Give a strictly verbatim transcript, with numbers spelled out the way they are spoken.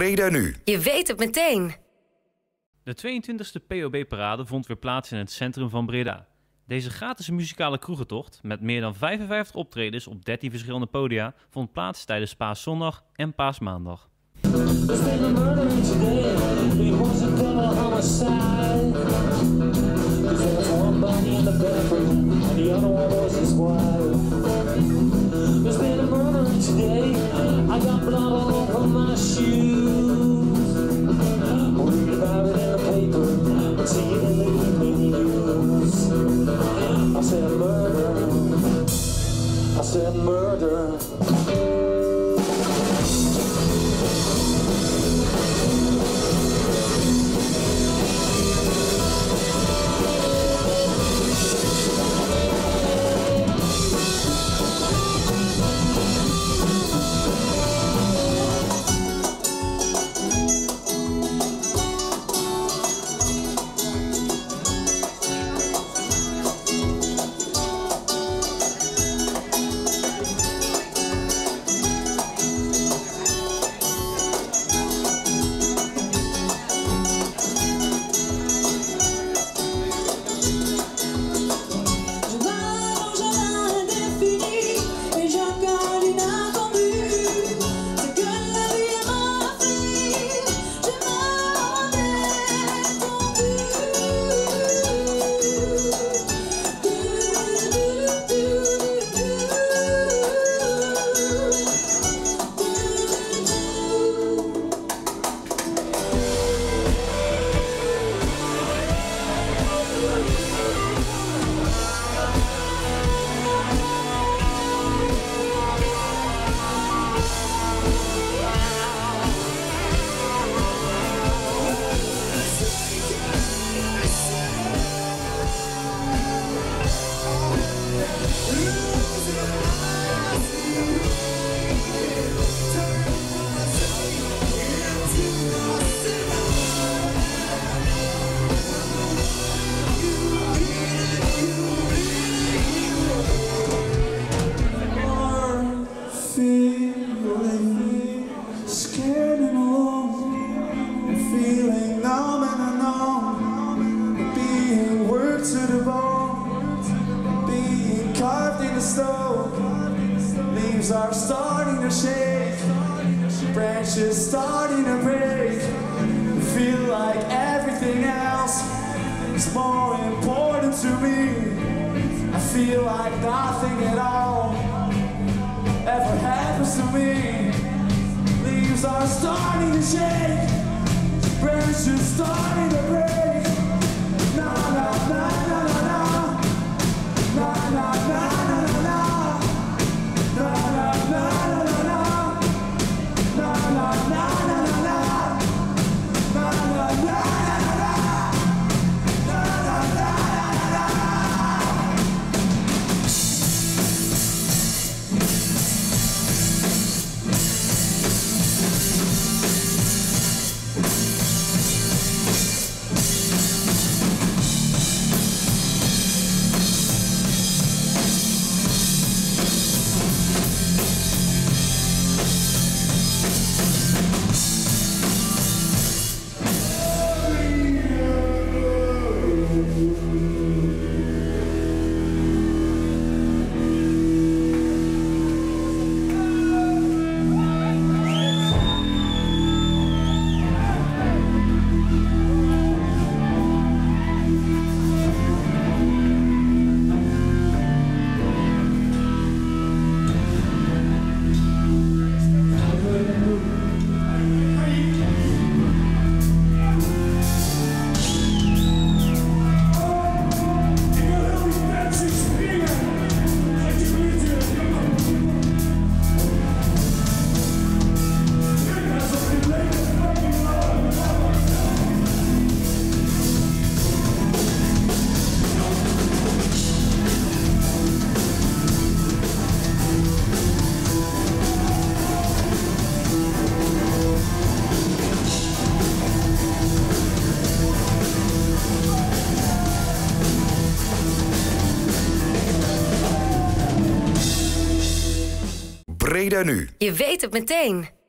Breda nu. Je weet het meteen. De tweeëntwintigste P O B Parade vond weer plaats in het centrum van Breda. Deze gratis muzikale kroegentocht, met meer dan vijfenvijftig optredens op dertien verschillende podia, vond plaats tijdens Paaszondag en Paasmaandag. Leaves are starting to shake, branches starting to break. I feel like everything else is more important to me. I feel like nothing at all ever happens to me. Leaves are starting to shake, branches starting to break. Na na na na na na na na na. Breda nu. Je weet het meteen.